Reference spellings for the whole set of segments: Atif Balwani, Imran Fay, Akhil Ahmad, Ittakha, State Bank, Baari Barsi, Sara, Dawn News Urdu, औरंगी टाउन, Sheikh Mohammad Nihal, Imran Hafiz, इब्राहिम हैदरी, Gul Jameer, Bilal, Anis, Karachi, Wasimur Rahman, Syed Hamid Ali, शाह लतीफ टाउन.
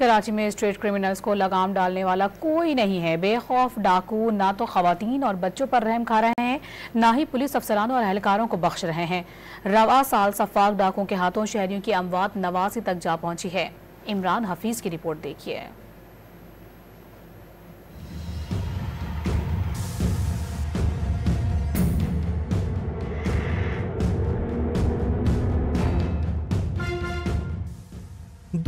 कराची में street criminals को लगाम डालने वाला कोई नहीं है। बेखौफ डाकू ना तो खवातीन और बच्चों पर रहम खा रहे हैं, ना ही पुलिस अफसरान और अहलकारों को बख्श रहे हैं। रवा साल सफाक डाकुओं के हाथों शहरियों की अमवात 89 तक जा पहुंची है। इमरान हफीज की रिपोर्ट देखिए।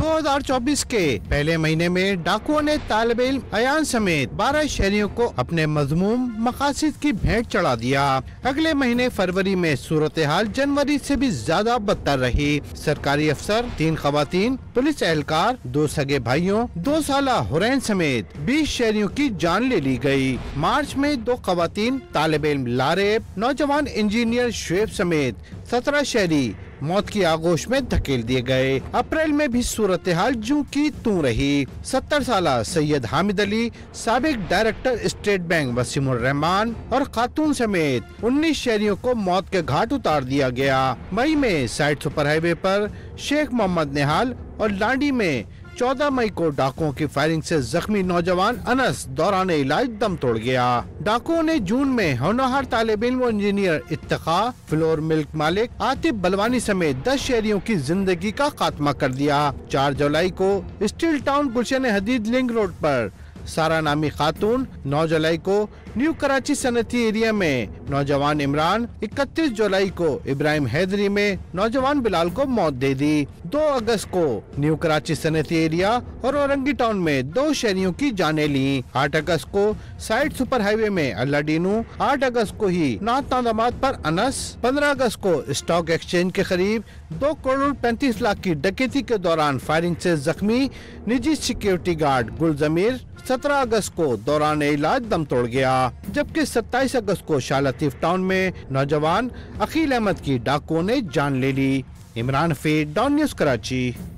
दो 2024 के पहले महीने में डाकुओं ने तालिबे इल्म अयान समेत 12 शहरियों को अपने मजमूम मकासिद की भेंट चढ़ा दिया। अगले महीने फरवरी में सूरत हाल जनवरी से भी ज्यादा बदतर रही। सरकारी अफसर, 3 खवातीन, पुलिस एहलकार, 2 सगे भाइयों, 2 साला हुरैन समेत 20 शहरियों की जान ले ली गयी। मार्च में 2 खवातीन, तालिबे इल्म लारेब, नौजवान इंजीनियर शुएब समेत 17 शहरी मौत की आगोश में धकेल दिए गए। अप्रैल में भी सूरत हाल जू की तू रही। 70 साला सैयद हामिद अली, साबिक director state bank Wasimur Rahman और खातून समेत 19 शहरियों को मौत के घाट उतार दिया गया। मई में साइड सुपर हाईवे पर शेख मोहम्मद निहाल और लांडी में 14 मई को डाकुओं की फायरिंग से जख्मी नौजवान अनस दौरान इलाज दम तोड़ गया। डाकुओं ने जून में होनहार तालिब इल्म इंजीनियर इत्तखा, फ्लोर मिल्क मालिक आतिफ बलवानी समेत 10 शहरियों की जिंदगी का खात्मा कर दिया। 4 जुलाई को steel town Gulshan Hadeed link road पर सारा नामी खातून, 9 जुलाई को न्यू कराची सनती एरिया में नौजवान इमरान, 31 जुलाई को इब्राहिम हैदरी में नौजवान बिलाल को मौत दे दी। 2 अगस्त को न्यू कराची सनती एरिया और औरंगी टाउन में 2 शहरियों की जाने ली। 8 अगस्त को साइड सुपर हाईवे में अल्लाडीनू, 8 अगस्त को ही नाथनादाबाद पर अनस, 15 अगस्त को स्टॉक एक्सचेंज के करीब 2 करोड़ 35 लाख की डकैती के दौरान फायरिंग से जख्मी निजी सिक्योरिटी गार्ड गुल जमीर, 17 अगस्त को दौरान इलाज दम तोड़ गया। जबकि 27 अगस्त को शाह लतीफ टाउन में नौजवान अखिल अहमद की डाकुओं ने जान ले ली। इमरान फे, डॉन न्यूज, कराची।